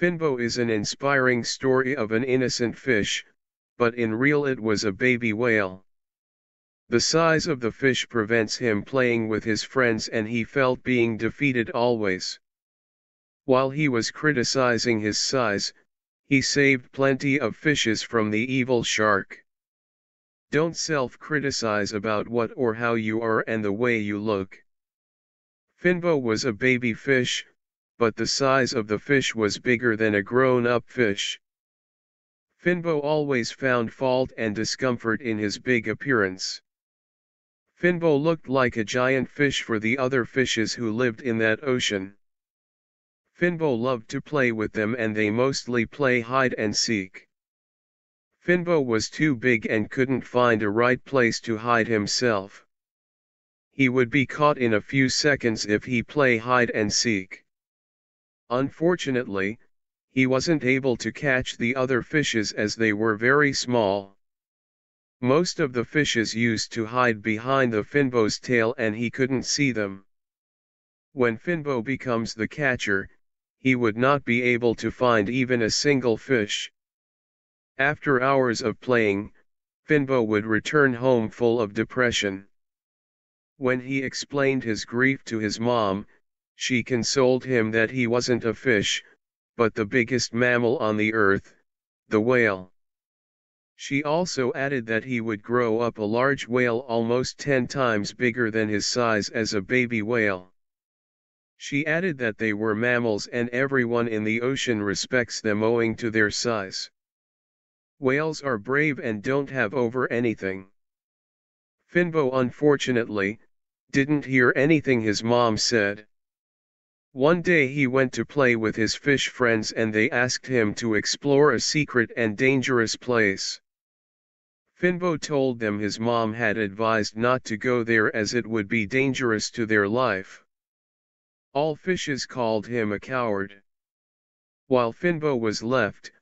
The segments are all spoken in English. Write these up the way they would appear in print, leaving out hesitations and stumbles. Finbo is an inspiring story of an innocent fish, but in real it was a baby whale. The size of the fish prevents him playing with his friends, and he felt being defeated always. While he was criticizing his size, he saved plenty of fishes from the evil shark. Don't self-criticize about what or how you are and the way you look. Finbo was a baby fish, but the size of the fish was bigger than a grown-up fish. Finbo always found fault and discomfort in his big appearance. Finbo looked like a giant fish for the other fishes who lived in that ocean. Finbo loved to play with them, and they mostly play hide and seek. Finbo was too big and couldn't find a right place to hide himself. He would be caught in a few seconds if he played hide and seek. Unfortunately, he wasn't able to catch the other fishes as they were very small. Most of the fishes used to hide behind the Finbo's tail, and he couldn't see them. When Finbo becomes the catcher, he would not be able to find even a single fish. After hours of playing, Finbo would return home full of depression. When he explained his grief to his mom, she consoled him that he wasn't a fish, but the biggest mammal on the earth, the whale. She also added that he would grow up a large whale, almost 10 times bigger than his size as a baby whale. She added that they were mammals and everyone in the ocean respects them owing to their size. Whales are brave and don't have over anything. Finbo, unfortunately, didn't hear anything his mom said. One day he went to play with his fish friends, and they asked him to explore a secret and dangerous place. Finbo told them his mom had advised not to go there as it would be dangerous to their life. All fishes called him a coward. While Finbo was left,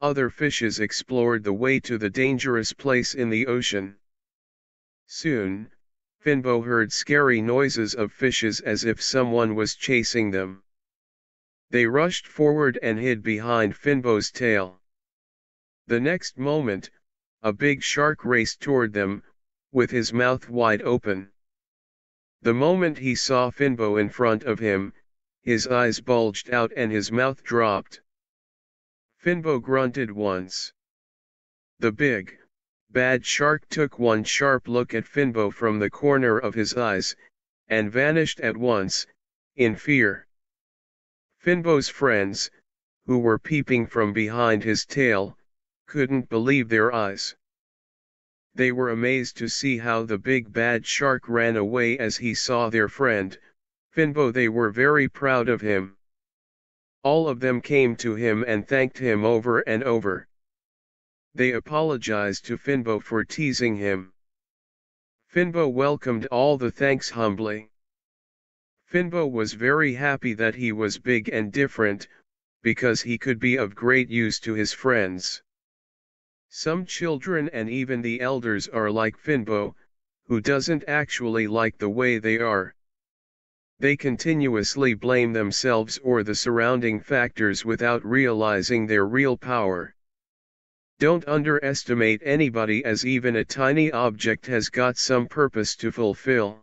other fishes explored the way to the dangerous place in the ocean. Soon, Finbo heard scary noises of fishes as if someone was chasing them. They rushed forward and hid behind Finbo's tail. The next moment, a big shark raced toward them, with his mouth wide open. The moment he saw Finbo in front of him, his eyes bulged out and his mouth dropped. Finbo grunted once. The big, bad shark took one sharp look at Finbo from the corner of his eyes, and vanished at once, in fear. Finbo's friends, who were peeping from behind his tail, couldn't believe their eyes. They were amazed to see how the big bad shark ran away as he saw their friend, Finbo. They were very proud of him. All of them came to him and thanked him over and over. They apologized to Finbo for teasing him. Finbo welcomed all the thanks humbly. Finbo was very happy that he was big and different, because he could be of great use to his friends. Some children and even the elders are like Finbo, who doesn't actually like the way they are. They continuously blame themselves or the surrounding factors without realizing their real power. Don't underestimate anybody, as even a tiny object has got some purpose to fulfill.